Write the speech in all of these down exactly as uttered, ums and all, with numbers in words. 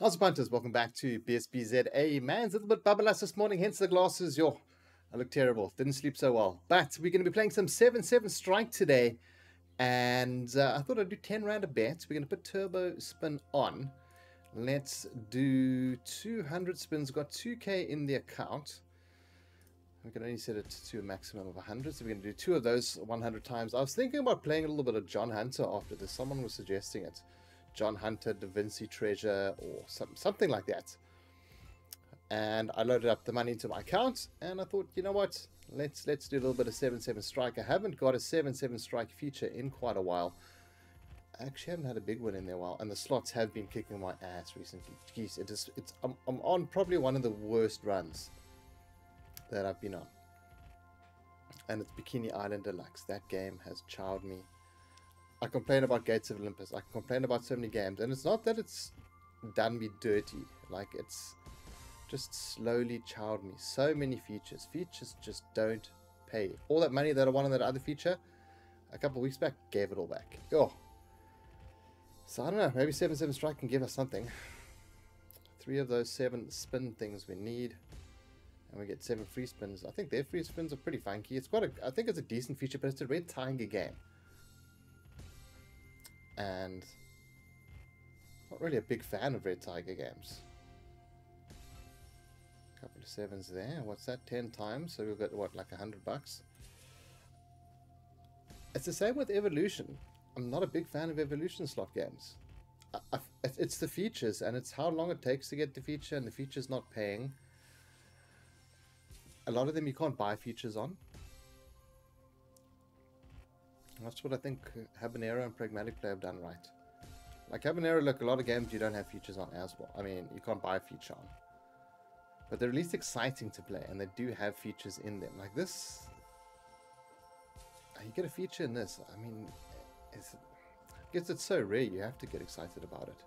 How's it, punters? Welcome back to B S B Z A. Man's a little bit bubbleless this morning, hence the glasses. Yo, I look terrible. Didn't sleep so well. But we're going to be playing some seven seven Strike today. And uh, I thought I'd do ten round of bets. We're going to put turbo spin on. Let's do two hundred spins. We've got two K in the account. We can only set it to a maximum of one hundred. So we're going to do two of those one hundred times. I was thinking about playing a little bit of John Hunter after this. Someone was suggesting it. John Hunter, Da Vinci Treasure, or some, something like that. And I loaded up the money into my account, and I thought, you know what? Let's let's do a little bit of seven seven Strike. I haven't got a seven seven Strike feature in quite a while. I actually haven't had a big one in there a while, and the slots have been kicking my ass recently. Jeez, it is, it's, I'm, I'm on probably one of the worst runs that I've been on. And it's Bikini Island Deluxe. That game has chowed me. I complain about Gates of Olympus. I complain about so many games. And it's not that it's done me dirty. Like, it's just slowly chowed me. So many features. Features just don't pay. All that money that I won on that other feature, a couple of weeks back, gave it all back. Oh. So, I don't know. Maybe seven seven Strike can give us something. Three of those seven spin things we need. And we get seven free spins. I think their free spins are pretty funky. It's quite a, I think it's a decent feature, but it's a Red Tiger game. And not really a big fan of Red Tiger games. Couple of sevens there. What's that? Ten times. So we've got what, like a hundred bucks. It's the same with Evolution. I'm not a big fan of Evolution slot games. I, I, it's the features, and it's how long it takes to get the feature, and the feature's not paying. A lot of them you can't buy features on. That's what I think Habanero and Pragmatic Play have done right. Like Habanero, look, a lot of games you don't have features on as well. I mean, you can't buy a feature on. But they're at least exciting to play, and they do have features in them. Like this, you get a feature in this. I mean, it's, I guess it's so rare you have to get excited about it.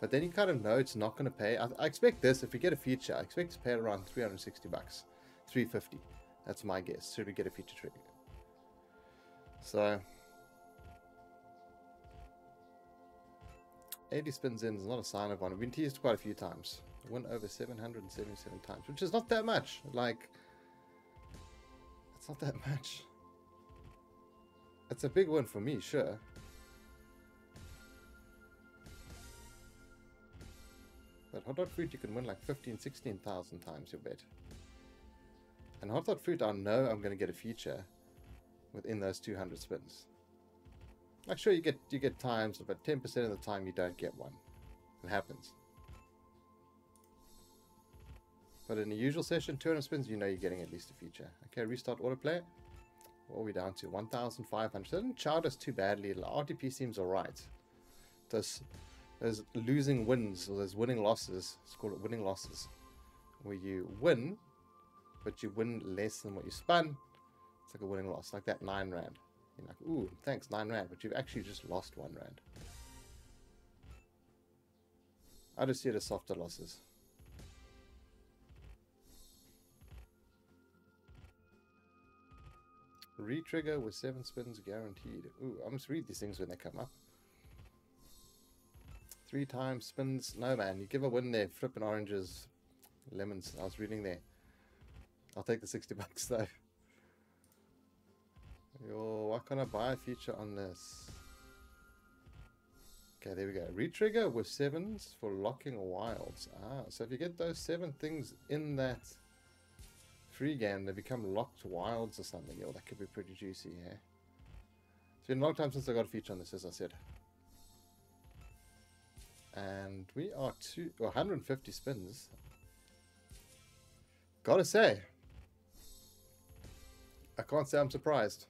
But then you kind of know it's not going to pay. I, I expect this, if you get a feature, I expect to pay around three hundred sixty bucks, three fifty. That's my guess, should we get a feature trigger. So, eighty spins in is not a sign of one. I've been teased quite a few times. I went over seven hundred seventy-seven times, which is not that much. Like, it's not that much. It's a big win for me, sure. But Hot Dot Fruit, you can win like fifteen, sixteen thousand times your bet. And Hot Dot Fruit, I know I'm going to get a feature within those two hundred spins. Like, sure, you get you get times, but ten percent of the time you don't get one. It happens. But in the usual session, two hundred spins, you know you're getting at least a feature. Okay, restart autoplay. What are we down to? one thousand five hundred. So it didn't chart us too badly. The R T P seems alright. Those, those losing wins, or those winning losses, let's call it winning losses, where you win, but you win less than what you spun. It's like a winning loss, like that nine rand. You're like, ooh, thanks, nine rand, but you've actually just lost one rand. I just see it as softer losses. Retrigger with seven spins guaranteed. Ooh, I must read these things when they come up. Three times spins. No, man, you give a win there. Flipping oranges, lemons. I was reading there. I'll take the sixty bucks though. Yo, why can't I buy a feature on this? Okay, there we go. Retrigger with sevens for locking wilds. Ah, so if you get those seven things in that free game, they become locked wilds or something. Yo, that could be pretty juicy, yeah? It's been a long time since I got a feature on this, as I said. And we are two, well, one hundred fifty spins. Gotta say, I can't say I'm surprised.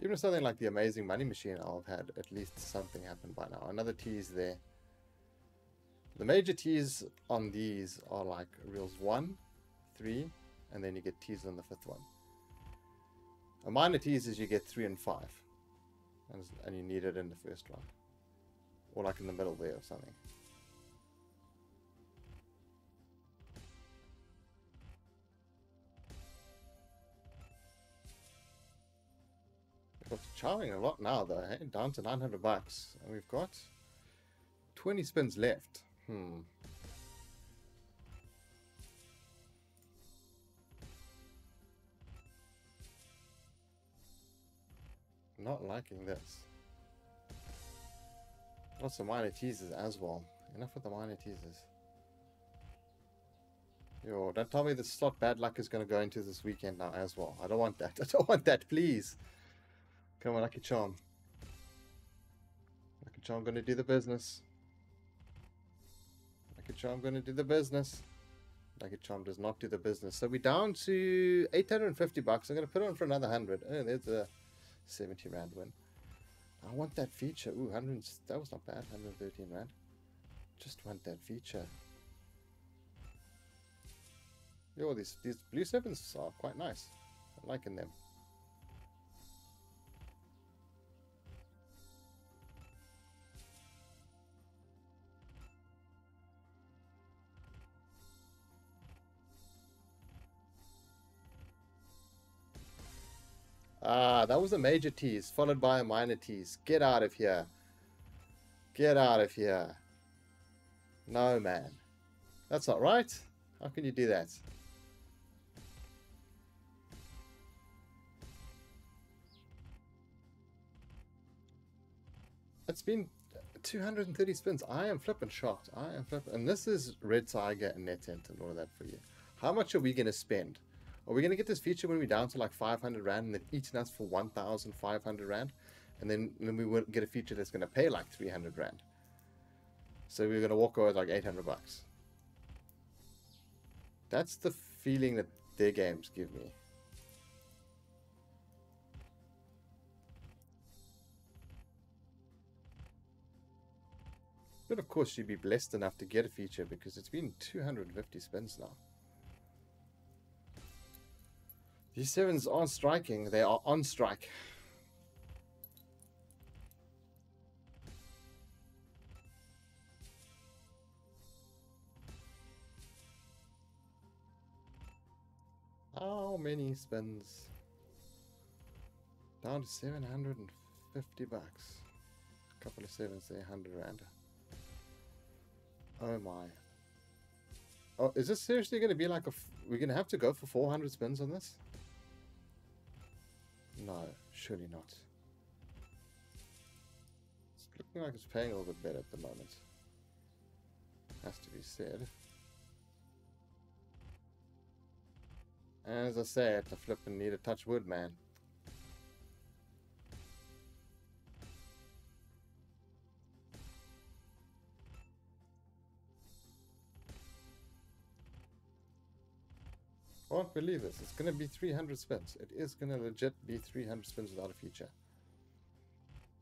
Even if something like the Amazing Money Machine, I'll have had at least something happen by now. Another tease there. The major teas on these are like reels one, three, and then you get teased on the fifth one. A minor tease is you get three and five, and, and you need it in the first one, or like in the middle there or something. But charging a lot now though, eh? Down to nine hundred bucks. And we've got twenty spins left. Hmm. Not liking this. Lots of minor teasers as well. Enough with the minor teasers. Yo, don't tell me the slot bad luck is going to go into this weekend now as well. I don't want that. I don't want that, please. Come on, Lucky Charm. Lucky Charm going to do the business. Lucky Charm going to do the business. Lucky Charm does not do the business. So we're down to eight hundred fifty bucks. I'm going to put on for another one hundred. Oh, there's a seventy rand win. I want that feature. Ooh, one hundred. That was not bad. one hundred thirteen rand. Just want that feature. Yo, these, these blue sevens are quite nice. I'm liking them. Ah, that was a major tease, followed by a minor tease. Get out of here. Get out of here. No, man. That's not right. How can you do that? It's been two hundred thirty spins. I am flipping shocked. I am flipping. And this is Red Tiger and Net Ent and all of that for you. How much are we going to spend? Are we going to get this feature when we're down to like five hundred rand and then eating us for one thousand five hundred rand? And then, then we won't get a feature that's going to pay like three hundred rand. So we're going to walk away with like eight hundred bucks. That's the feeling that their games give me. But of course you'd be blessed enough to get a feature because it's been two hundred fifty spins now. These sevens aren't striking, they are on strike. How many spins? Down to seven hundred fifty bucks. A couple of sevens there, one hundred rand. Oh my. Oh, is this seriously going to be like a... F we're going to have to go for four hundred spins on this? No, surely not. It's looking like it's paying a little bit better at the moment. Has to be said. As I said, I flip and need a touch wood, man. I can't believe this. It's going to be three hundred spins. It is going to legit be three hundred spins without a feature.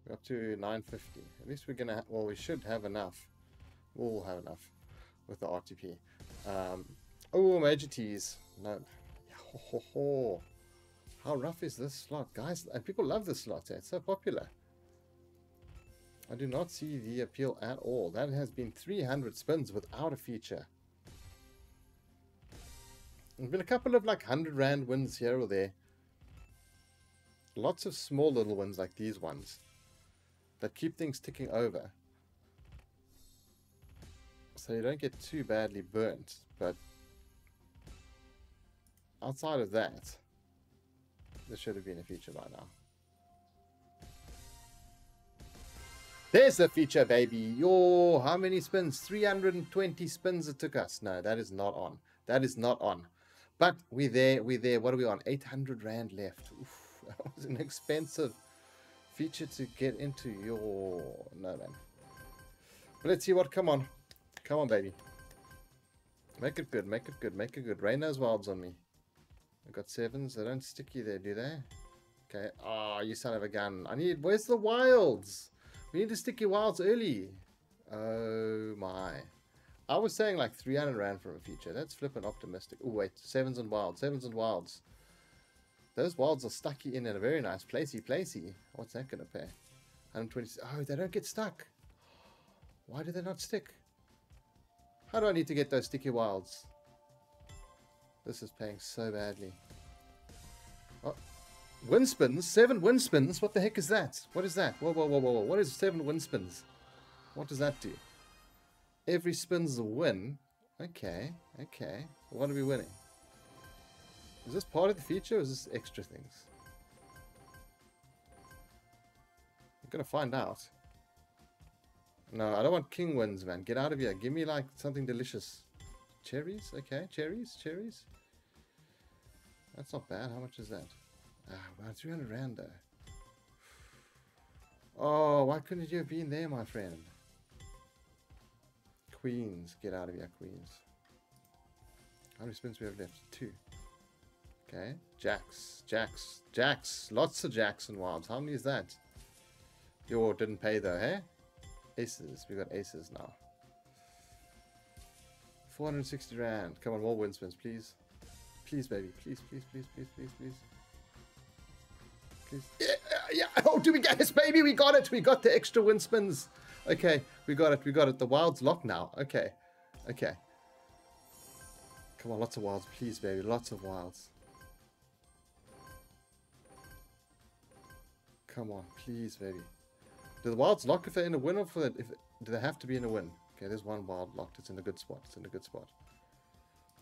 We're up to nine fifty. At least we're going to... Well, we should have enough. We'll have enough with the R T P. Um, oh, major tease. No. Ho, ho, ho. How rough is this slot? Guys, and people love this slot. It's so popular. I do not see the appeal at all. That has been three hundred spins without a feature. There's been a couple of like one hundred rand wins here or there. Lots of small little ones like these ones that keep things ticking over. So you don't get too badly burnt. But outside of that, there should have been a feature by now. There's the feature, baby. Yo, how many spins? three hundred twenty spins it took us. No, that is not on. That is not on. But we're there, we're there. What are we on? eight hundred rand left. Oof, that was an expensive feature to get into. Your no, man. But let's see what. Come on. Come on, baby. Make it good, make it good, make it good. Rain those wilds on me. I've got sevens. They don't stick you there, do they? Okay. Oh, you son of a gun. I need... Where's the wilds? We need to stick your wilds early. Oh, my. I was saying like three hundred rand for a feature. That's flipping optimistic. Oh, wait. Sevens and wilds. Sevens and wilds. Those wilds are stucky in at a very nice placey placey. What's that going to pay? one hundred twenty. Oh, they don't get stuck. Why do they not stick? How do I need to get those sticky wilds? This is paying so badly. Oh, Win spins? Seven win spins? What the heck is that? What is that? Whoa, whoa, whoa, whoa. What is seven win spins? What does that do? Every spin's a win. Okay, okay. What are we winning? Is this part of the feature or is this extra things? I'm gonna find out. No, I don't want king wins, man. Get out of here. Give me like something delicious. Cherries? Okay, cherries, cherries. That's not bad. How much is that? Ah, wow, three hundred rand though. Oh, why couldn't you have been there, my friend? Queens. Get out of here, queens. How many spins do we have left? Two. Okay. Jacks. Jacks. Jacks. Lots of jacks and wilds. How many is that? Yo, didn't pay though, hey? Aces. We've got aces now. four hundred sixty rand. Come on, more win spins, please. Please, baby. Please, please, please, please, please, please. Please. Yeah, yeah. Oh, do we get this, baby? We got it. We got the extra win spins. Okay, we got it. We got it. The wild's locked now. Okay. Okay. Come on, lots of wilds, please, baby. Lots of wilds. Come on, please, baby. Do the wilds lock if they're in a win or for that? If do they have to be in a win? Okay, there's one wild locked. It's in a good spot. It's in a good spot.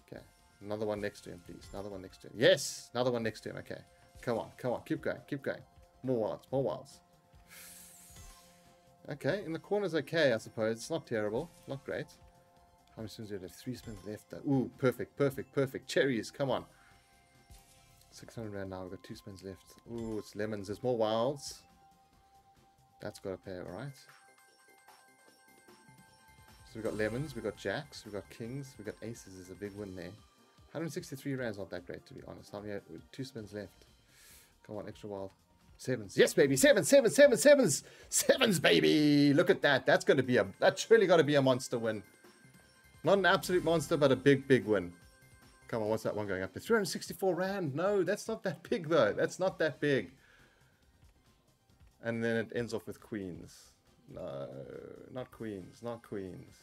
Okay, another one next to him, please. Another one next to him. Yes, another one next to him. Okay, come on, come on, keep going, keep going. More wilds, more wilds. Okay, in the corner's okay, I suppose. It's not terrible, not great. How many spins do we have? Three spins left though. Ooh, perfect, perfect, perfect. Cherries, come on. six hundred rand now. We've got two spins left. Ooh, it's lemons. There's more wilds. That's got to pay, all right. So we've got lemons, we've got jacks, we've got kings, we've got aces is a big win there. one hundred sixty-three rand's not that great, to be honest. How many? Two spins left. Come on, extra wild. Sevens. Yes, baby. Sevens, sevens, sevens, sevens. Sevens, baby. Look at that. That's going to be a, that's really got to be a monster win. Not an absolute monster, but a big, big win. Come on, what's that one going up to? three hundred sixty-four rand. No, that's not that big, though. That's not that big. And then it ends off with queens. No, not queens, not queens.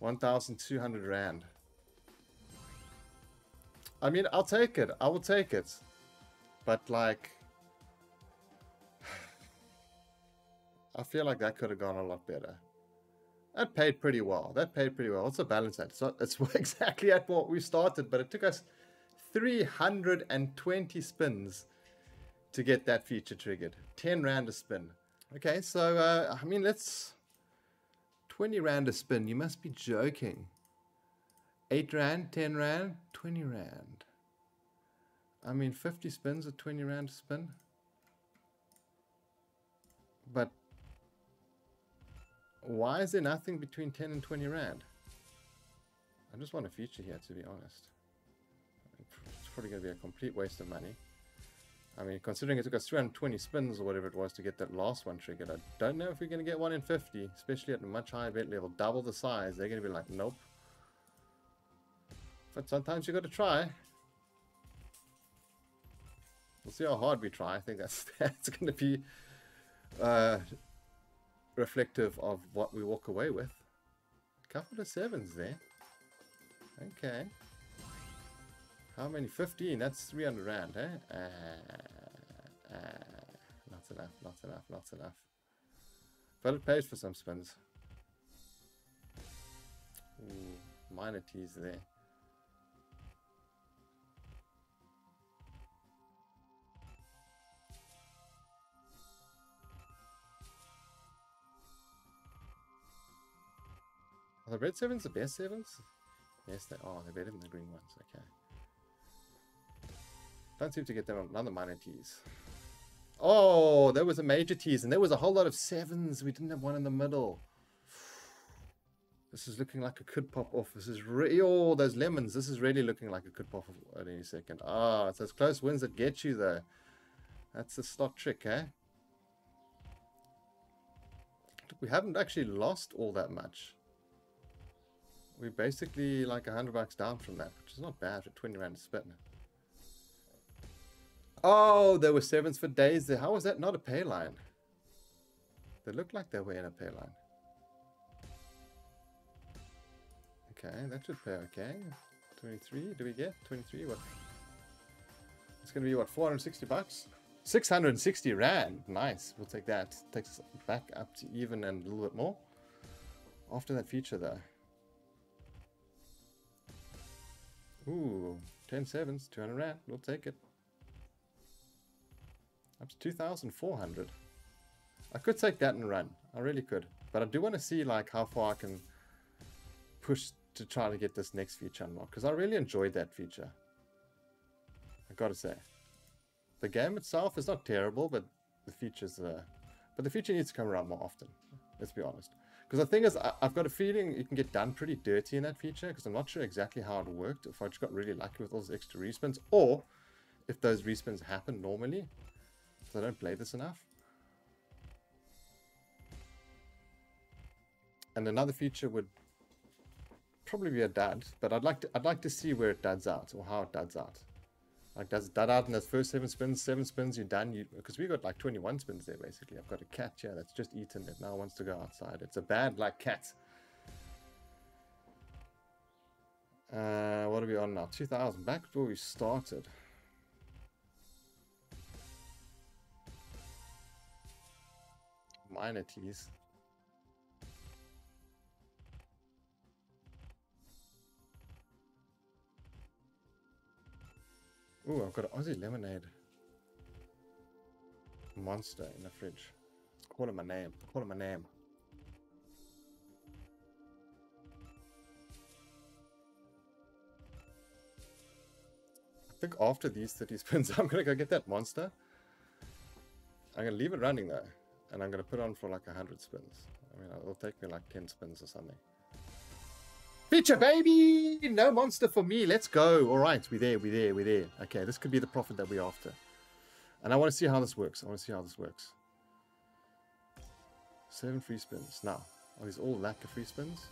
one thousand two hundred rand. I mean, I'll take it. I will take it. But like, I feel like that could have gone a lot better. That paid pretty well. That paid pretty well. What's the balance at? It's, not, it's exactly at what we started, but it took us three hundred twenty spins to get that feature triggered. ten rand a spin. Okay, so uh, I mean, let's twenty rand a spin. You must be joking. eight rand, ten rand, twenty rand. I mean, fifty spins at twenty rand a spin. But why is there nothing between ten and twenty rand? I just want a feature here, to be honest. It's probably going to be a complete waste of money. I mean, considering it took us three hundred twenty spins or whatever it was to get that last one triggered, I don't know if we're going to get one in fifty, especially at a much higher bet level. Double the size, they're going to be like, nope. But sometimes you got to try. We'll see how hard we try. I think that's, that's going to be uh, reflective of what we walk away with. A couple of sevens there. Okay. How many? fifteen. That's three hundred rand, eh? Uh, uh, not enough, not enough, not enough. But it pays for some spins. Ooh, minor tease there. Are the red sevens the best sevens? Yes, they are. They're better than the green ones. Okay. Don't seem to get them another minor tease. Oh, there was a major tease, and there was a whole lot of sevens. We didn't have one in the middle. This is looking like it could pop off. This is really, oh, those lemons. This is really looking like it could pop off at any second. Ah, it's those close wins that get you, though. That's the slot trick, eh? Look, we haven't actually lost all that much. We're basically like a hundred bucks down from that, which is not bad for twenty rand a spin. Oh, there were sevens for days there. How was that not a pay line? They looked like they were in a pay line. Okay, that should pay okay. twenty-three, do we get? twenty-three, what? Let's going to be, what, four hundred sixty bucks? six hundred sixty rand. Nice. We'll take that. Takes us back up to even and a little bit more. After that feature, though. Ooh, ten sevens, two hundred rand. We'll take it. Up to two thousand four hundred. I could take that and run. I really could. But I do want to see, like, how far I can push to try to get this next feature unlocked. Because I really enjoyed that feature. I gotta say. The game itself is not terrible, but the features uh, but the feature needs to come around more often. Let's be honest. Because the thing is, I, I've got a feeling you can get done pretty dirty in that feature, because I'm not sure exactly how it worked, if I just got really lucky with all those extra respins, or if those respins happen normally, so I don't play this enough. And another feature would probably be a dud, but I'd like to I'd like to see where it duds out, or how it duds out. Like, does it dud out in those first seven spins? Seven spins, you're done. You, because we got like twenty-one spins there, basically. I've got a cat here that's just eaten. It now wants to go outside. It's a bad, like, cat. Uh, what are we on now? two thousand. Back where we started. Minor tease. Ooh, I've got an Aussie lemonade monster in the fridge. Call it my name. Call it my name. I think after these thirty spins, I'm going to go get that monster. I'm going to leave it running though. And I'm going to put on for like one hundred spins. I mean, it'll take me like ten spins or something. Feature, baby! No monster for me. Let's go. All right. We're there. We're there. We're there. Okay. This could be the profit that we're after. And I want to see how this works. I want to see how this works. Seven free spins. Now, are these all lack of free spins?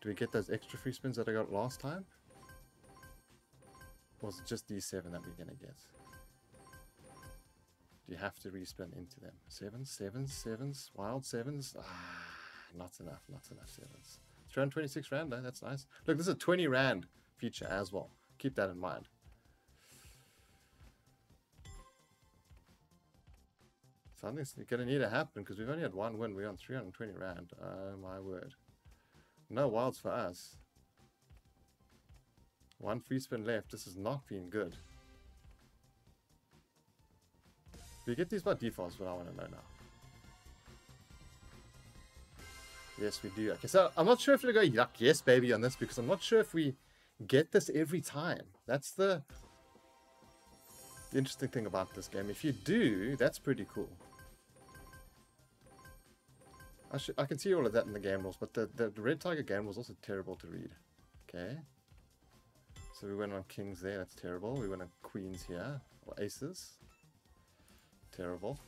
Do we get those extra free spins that I got last time? Or is it just these seven that we're going to get? Do you have to respin into them? Sevens, sevens, sevens, wild sevens. Ah, not enough. Not enough sevens. It's around twenty-six rand though, that's nice. Look, this is a twenty rand feature as well. Keep that in mind. Something's going to need to happen because we've only had one win. We're on three hundred twenty rand. Oh my word. No wilds for us. One free spin left. This has not been good. We get these by default is what I want to know now. Yes, we do. Okay, so I'm not sure if we're going to go yuck yes, baby, on this, because I'm not sure if we get this every time. That's the, the interesting thing about this game. If you do, that's pretty cool. I, should, I can see all of that in the game rules, but the, the, the Red Tiger game rules also terrible to read. Okay. So we went on kings there. That's terrible. We went on queens here, or aces. Terrible.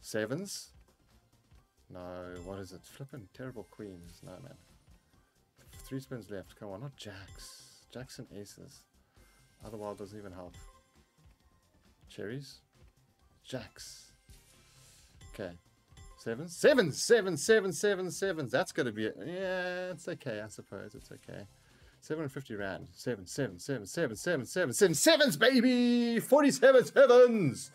Sevens. No, what is it? Flippin' terrible queens. No, man. Three spins left. Come on, not jacks. Jacks and aces. Other wild doesn't even help. Cherries. Jacks. Okay. Sevens. Sevens! Sevens, sevens, sevens, sevens. That's going to be it. Yeah, it's okay, I suppose. It's okay. seven hundred fifty rand. Seven, seven, seven, seven, seven, seven, seven, sevens, baby! forty-seven sevens!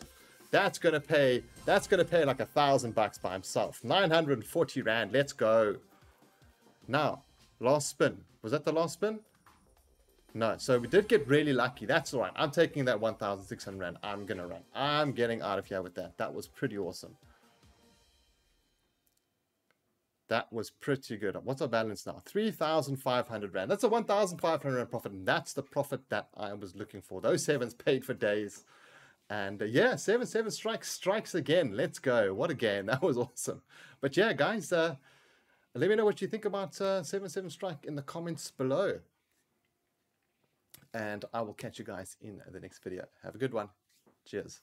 That's gonna pay. That's gonna pay like a thousand bucks by himself. Nine hundred and forty rand. Let's go. Now, last spin. Was that the last spin? No. So we did get really lucky. That's all right. I'm taking that one thousand six hundred rand. I'm gonna run. I'm getting out of here with that. That was pretty awesome. That was pretty good. What's our balance now? Three thousand five hundred rand. That's a one thousand five hundred rand profit, and that's the profit that I was looking for. Those sevens paid for days. And uh, yeah, seven seven strikes, strikes again. Let's go. What a game. That was awesome. But yeah, guys, uh, let me know what you think about uh, seven seven Strike in the comments below. And I will catch you guys in the next video. Have a good one. Cheers.